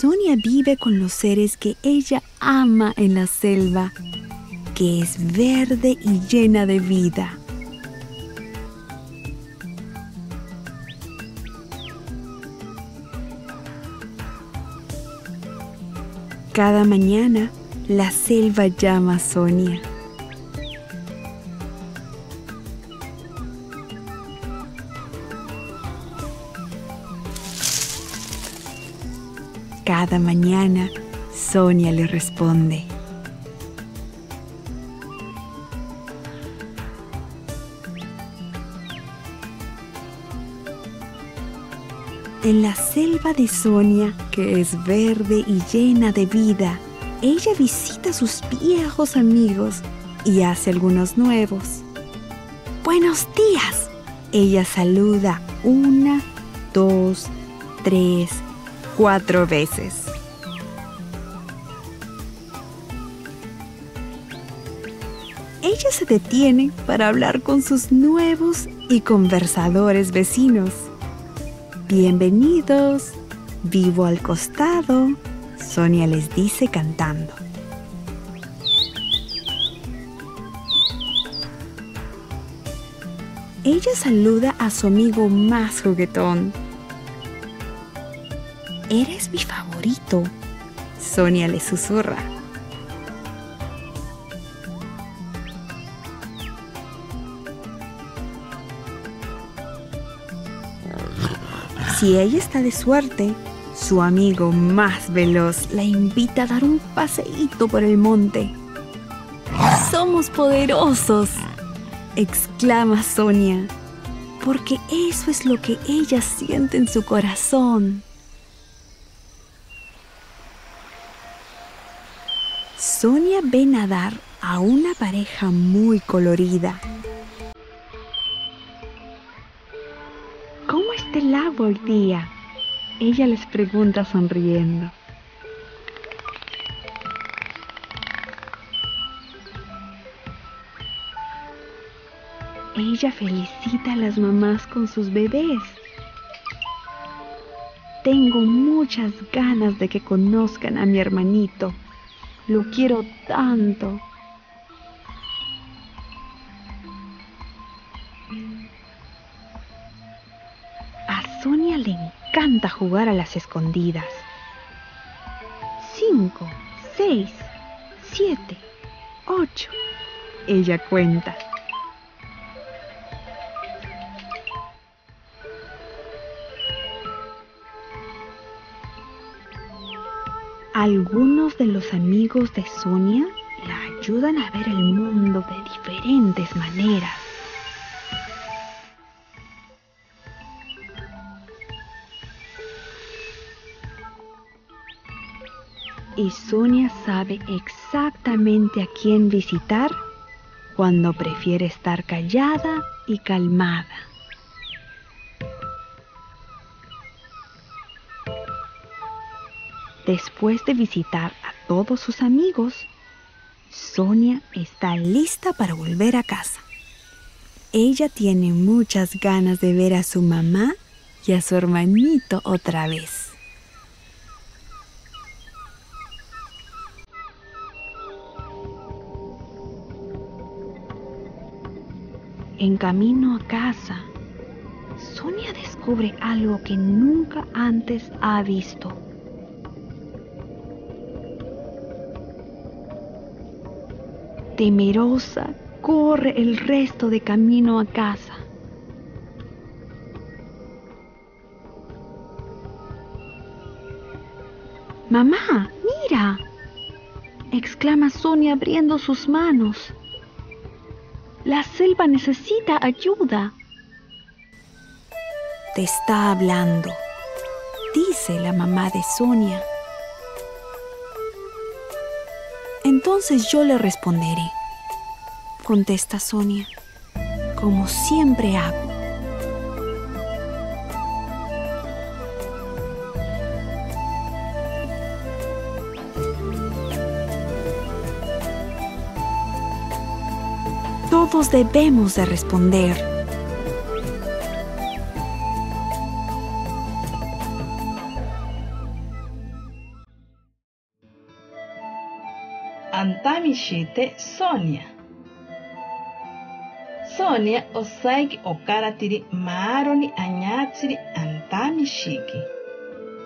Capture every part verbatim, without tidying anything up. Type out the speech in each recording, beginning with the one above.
Sonia vive con los seres que ella ama en la selva, que es verde y llena de vida. Cada mañana, la selva llama a Sonia. Cada mañana, Sonia le responde. En la selva de Sonia, que es verde y llena de vida, ella visita a sus viejos amigos y hace algunos nuevos. ¡Buenos días! Ella saluda una, dos, tres, cuatro veces. Ella se detiene para hablar con sus nuevos y conversadores vecinos. Bienvenidos, vivo al costado, Sonia les dice cantando. Ella saluda a su amigo más juguetón. Eres mi favorito, Sonia le susurra. Si ella está de suerte, su amigo más veloz la invita a dar un paseíto por el monte. ¡Somos poderosos!, exclama Sonia, porque eso es lo que ella siente en su corazón. Sonia ve nadar a una pareja muy colorida. ¿Cómo está el agua hoy día?, ella les pregunta sonriendo. Ella felicita a las mamás con sus bebés. Tengo muchas ganas de que conozcan a mi hermanito. Lo quiero tanto. A Sonia le encanta jugar a las escondidas. Cinco, seis, siete, ocho. Ella cuenta. Algunos de los amigos de Sonia la ayudan a ver el mundo de diferentes maneras. Y Sonia sabe exactamente a quién visitar cuando prefiere estar callada y calmada. Después de visitar a todos sus amigos, Sonia está lista para volver a casa. Ella tiene muchas ganas de ver a su mamá y a su hermanito otra vez. En camino a casa, Sonia descubre algo que nunca antes ha visto. Temerosa, corre el resto de camino a casa. ¡Mamá, mira!, exclama Sonia abriendo sus manos. La selva necesita ayuda. Te está hablando, dice la mamá de Sonia. Entonces yo le responderé, contesta Sonia, como siempre hago. Todos debemos de responder. Kaishite Sonia. Sonia osaiki okaratiri maaroni añatsiri antamishiki.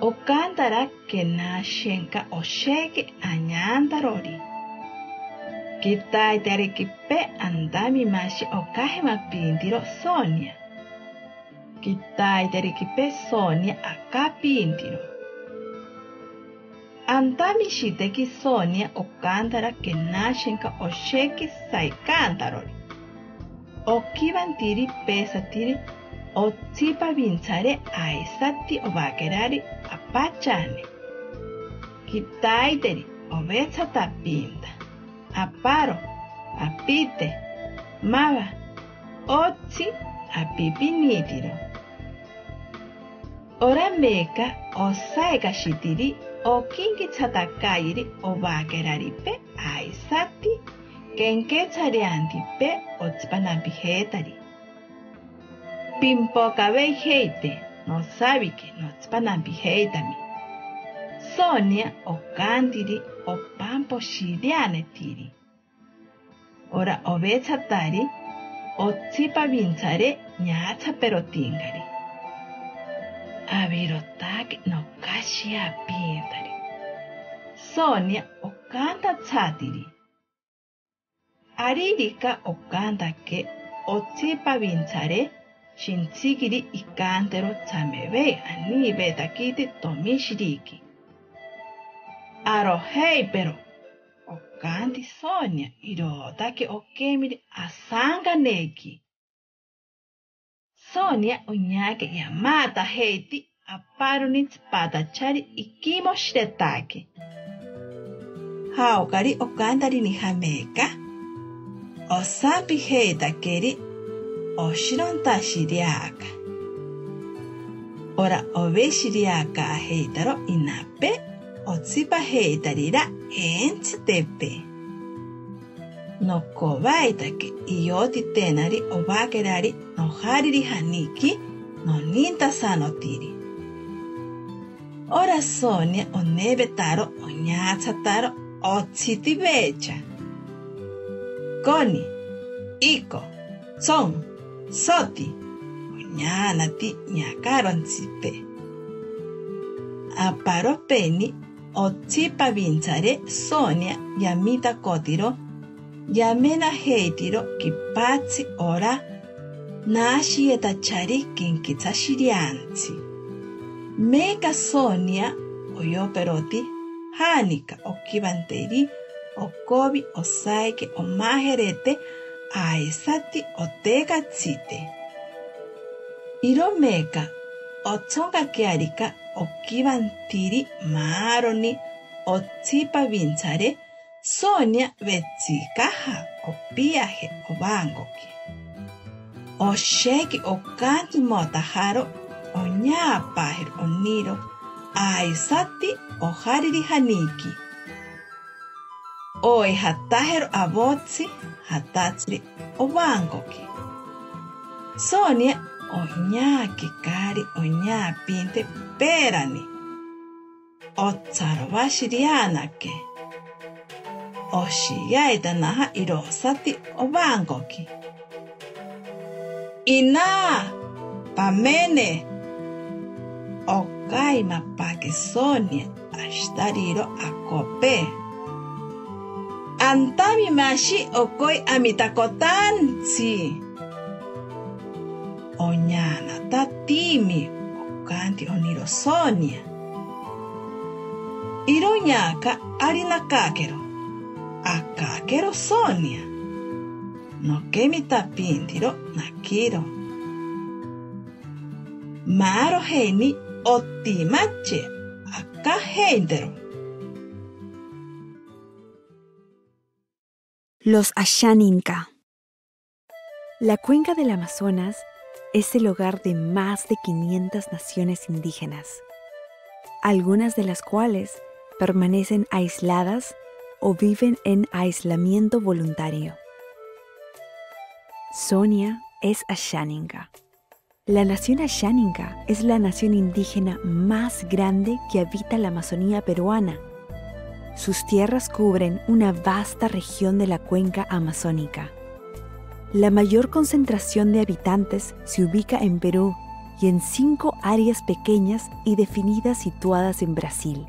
Okantara kenashenka osheki añantarori. Kitaite arekipe andamimashi okajemapintiro Sonia. Kitaite arekipe Sonia akapintiro. Antamishiteki Sonia okantara kenashenka osheki saikantarori. Okibantiri pesatiri otzipa vintzare aizati obakerari apachane. Kitaiteri obetzatapinta. Aparo, apite, mava, otzi, apipinitiro. Orameka osaegashitiri okinkitzatakairi obakeraripe aizati kenketzareantipe otzpanampijetari. Pimpokabei heite, nosabike notzpanampijeitami. Sonia okantiri opamposhirianetiri. Ora obetzatari otzipabintzare ñatzaperotingari. Abirotak nokashiapintari. Sonia okantatzatiri. Aririka okantake otzipavintzare shintzikiri ikantero tsamebei anibetakiti tomishiriki. Arohei pero okanti Sonia irotake okemiri asanganeki. Sonia uñake yamata heiti aparunitz patachari ikimoshiretake. Haukari okantari nijameka. Osapi heita keri oshironta shiriaka. Ora obe shiriaka heitaro inape otsipa heitarira entzitepe. No kobaitake ioti tenari obakerari nohariri haniki noninta sanotiri. Ora Sonia onebetaro oñatsataro otsitibecha. Koni, Iko, Son, Soti, Oñanati, Ñakarontzite. Aparopeni, otzipabintzare Sonia yamita kotiro, yamena heitiro kipatzi ora, nashi etachari kinkitzashiriantzi. Meka Sonia oyoperoti, hanika okibanteri, okobi osaike omajerete aizati otekatzite. Iromeka otzonkakearika okibantiri maaroni otzipabintzare Sonia betzikaja opiaje obangoki. Osheki okantu motajaro oñapajer oniro aizati ojariri haniki. Oi hatajero abotzi hatatzri obangoki. Sonia oñaki kari oñapinte perani. Otzarobashirianake. Oshiaita naha irosati obangoki. Ina, pamene. Okaima pake Sonia ashtariro akope. Antamimashi okoi amitakotantzi. Oñanata timi okanti oniro Sonia. Iroñaka arinakakero. Akakero Sonia. Nokemitapintiro nakiro. Maro heni otimache akaheintero. Los Ashan Inca. La cuenca del Amazonas es el hogar de más de quinientas naciones indígenas, algunas de las cuales permanecen aisladas o viven en aislamiento voluntario. Sonia es Ashan Inca. La nación Ashan Inca es la nación indígena más grande que habita la Amazonía peruana. Sus tierras cubren una vasta región de la cuenca amazónica. La mayor concentración de habitantes se ubica en Perú y en cinco áreas pequeñas y definidas situadas en Brasil.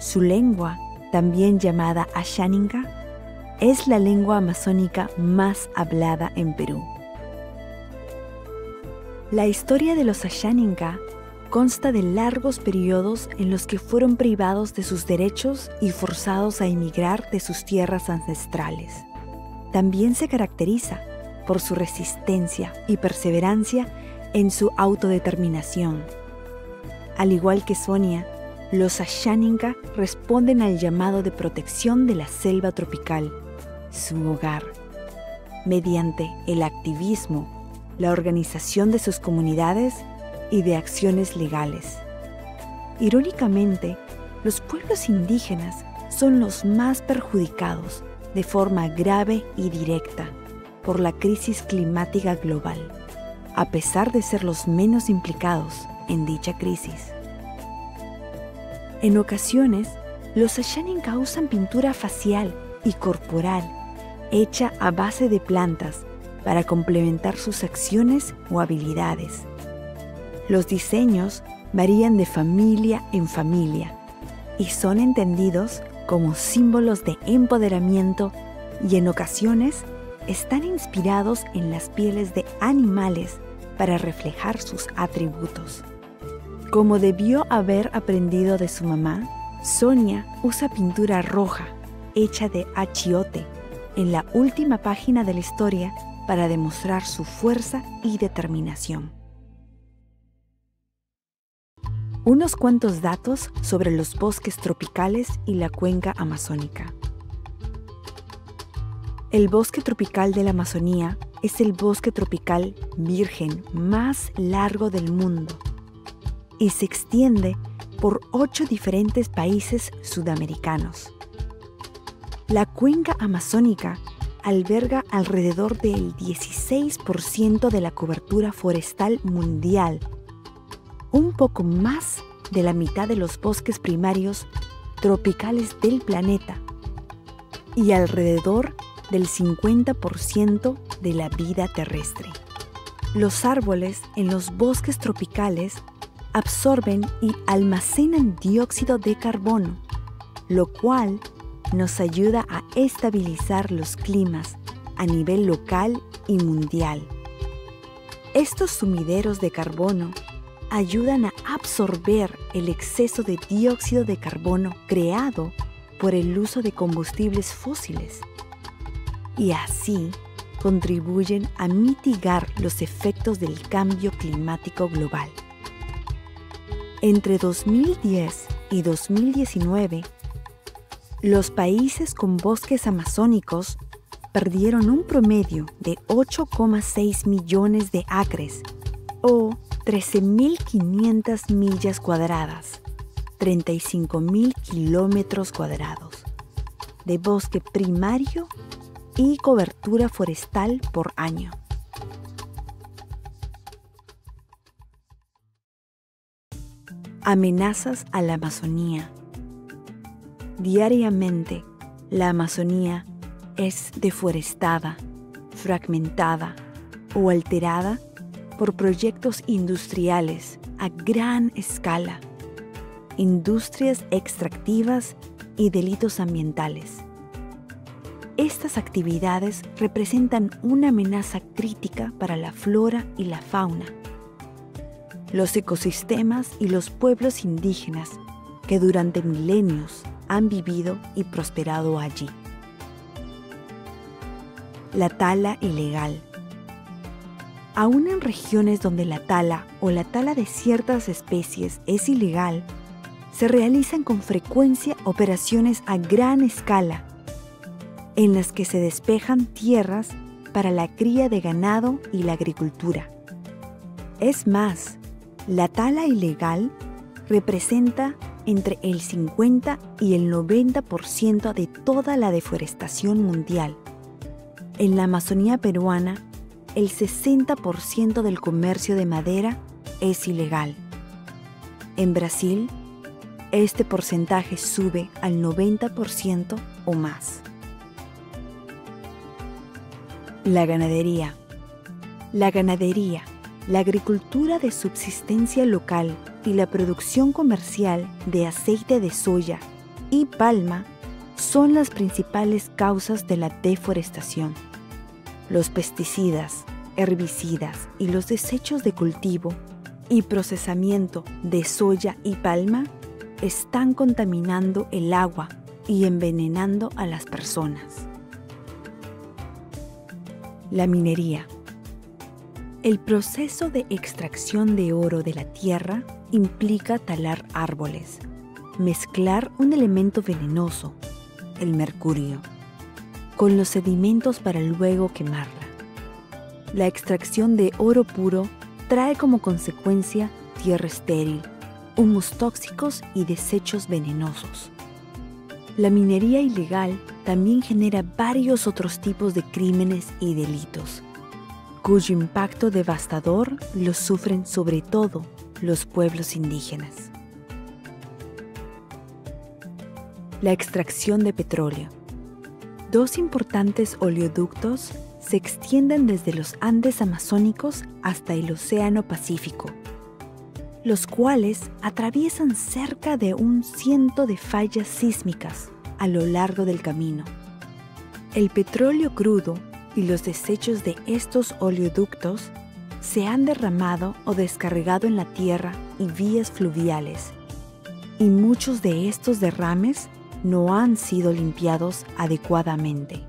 Su lengua, también llamada Ashaninga, es la lengua amazónica más hablada en Perú. La historia de los Ashaninga consta de largos periodos en los que fueron privados de sus derechos y forzados a emigrar de sus tierras ancestrales. También se caracteriza por su resistencia y perseverancia en su autodeterminación. Al igual que Sonia, los Ashaninga responden al llamado de protección de la selva tropical, su hogar, mediante el activismo, la organización de sus comunidades y de acciones legales. Irónicamente, los pueblos indígenas son los más perjudicados de forma grave y directa por la crisis climática global, a pesar de ser los menos implicados en dicha crisis. En ocasiones, los Ashaninga usan pintura facial y corporal hecha a base de plantas para complementar sus acciones o habilidades. Los diseños varían de familia en familia y son entendidos como símbolos de empoderamiento y en ocasiones están inspirados en las pieles de animales para reflejar sus atributos. Como debió haber aprendido de su mamá, Sonia usa pintura roja hecha de achiote en la última página de la historia para demostrar su fuerza y determinación. Unos cuantos datos sobre los bosques tropicales y la cuenca amazónica. El bosque tropical de la Amazonía es el bosque tropical virgen más largo del mundo y se extiende por ocho diferentes países sudamericanos. La cuenca amazónica alberga alrededor del dieciséis por ciento de la cobertura forestal mundial, un poco más de la mitad de los bosques primarios tropicales del planeta y alrededor del cincuenta por ciento de la vida terrestre. Los árboles en los bosques tropicales absorben y almacenan dióxido de carbono, lo cual nos ayuda a estabilizar los climas a nivel local y mundial. Estos sumideros de carbono ayudan a absorber el exceso de dióxido de carbono creado por el uso de combustibles fósiles y así contribuyen a mitigar los efectos del cambio climático global. Entre dos mil diez y dos mil diecinueve, los países con bosques amazónicos perdieron un promedio de ocho coma seis millones de acres o trece mil quinientas millas cuadradas, treinta y cinco mil kilómetros cuadrados de bosque primario y cobertura forestal por año. Amenazas a la Amazonía. Diariamente, la Amazonía es deforestada, fragmentada o alterada por proyectos industriales a gran escala, industrias extractivas y delitos ambientales. Estas actividades representan una amenaza crítica para la flora y la fauna, los ecosistemas y los pueblos indígenas que durante milenios han vivido y prosperado allí. La tala ilegal. Aún en regiones donde la tala o la tala de ciertas especies es ilegal, se realizan con frecuencia operaciones a gran escala, en las que se despejan tierras para la cría de ganado y la agricultura. Es más, la tala ilegal representa entre el cincuenta y el noventa por ciento de toda la deforestación mundial. En la Amazonía peruana, el sesenta por ciento del comercio de madera es ilegal. En Brasil, este porcentaje sube al noventa por ciento o más. La ganadería. La ganadería, la agricultura de subsistencia local y la producción comercial de aceite de soya y palma son las principales causas de la deforestación. Los pesticidas, herbicidas y los desechos de cultivo y procesamiento de soya y palma están contaminando el agua y envenenando a las personas. La minería. El proceso de extracción de oro de la tierra implica talar árboles, mezclar un elemento venenoso, el mercurio, con los sedimentos para luego quemarla. La extracción de oro puro trae como consecuencia tierra estéril, humos tóxicos y desechos venenosos. La minería ilegal también genera varios otros tipos de crímenes y delitos, cuyo impacto devastador lo sufren sobre todo los pueblos indígenas. La extracción de petróleo. Dos importantes oleoductos se extienden desde los Andes amazónicos hasta el Océano Pacífico, los cuales atraviesan cerca de un ciento de fallas sísmicas a lo largo del camino. El petróleo crudo y los desechos de estos oleoductos se han derramado o descargado en la tierra y vías fluviales, y muchos de estos derrames no han sido limpiados adecuadamente.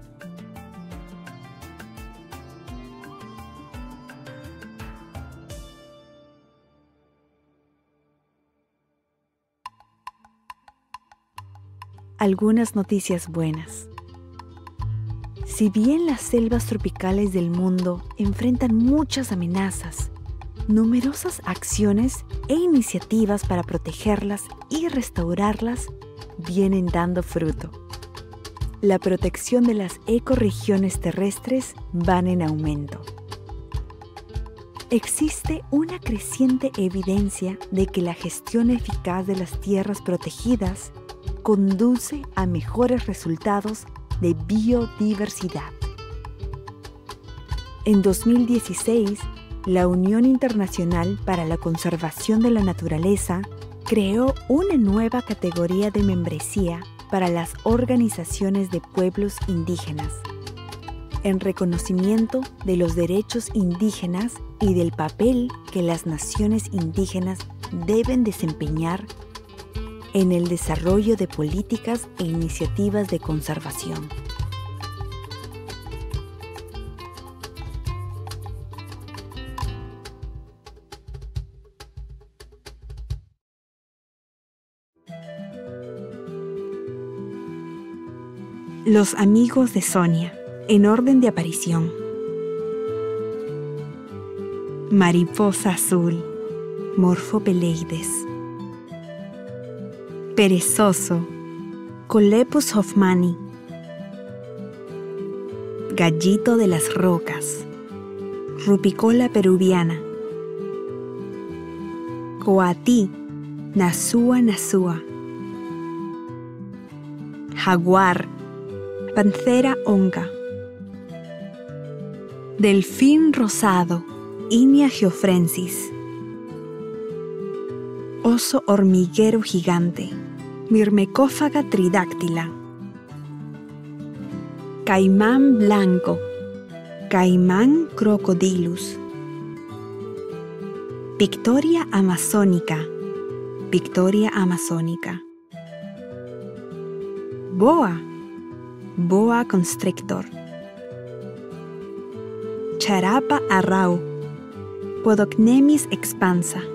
Algunas noticias buenas. Si bien las selvas tropicales del mundo enfrentan muchas amenazas, numerosas acciones e iniciativas para protegerlas y restaurarlas vienen dando fruto. La protección de las ecorregiones terrestres va en aumento. Existe una creciente evidencia de que la gestión eficaz de las tierras protegidas conduce a mejores resultados de biodiversidad. En dos mil dieciséis, la Unión Internacional para la Conservación de la Naturaleza creó una nueva categoría de membresía para las organizaciones de pueblos indígenas, en reconocimiento de los derechos indígenas y del papel que las naciones indígenas deben desempeñar en el desarrollo de políticas e iniciativas de conservación. Los amigos de Sonia, en orden de aparición. Mariposa azul, Morphopeleides. Perezoso, Colepus hoffmanni. Gallito de las rocas, Rupicola peruviana. Coatí, Nasua nasua. Jaguar, Panthera onca. Delfín rosado, Inia geofrensis. Oso hormiguero gigante, Myrmecófaga tridáctila. Caimán blanco, Caimán crocodilus. Victoria amazónica, Victoria amazónica. Boa, Boa constrictor. Charapa arrau, Podocnemis expansa.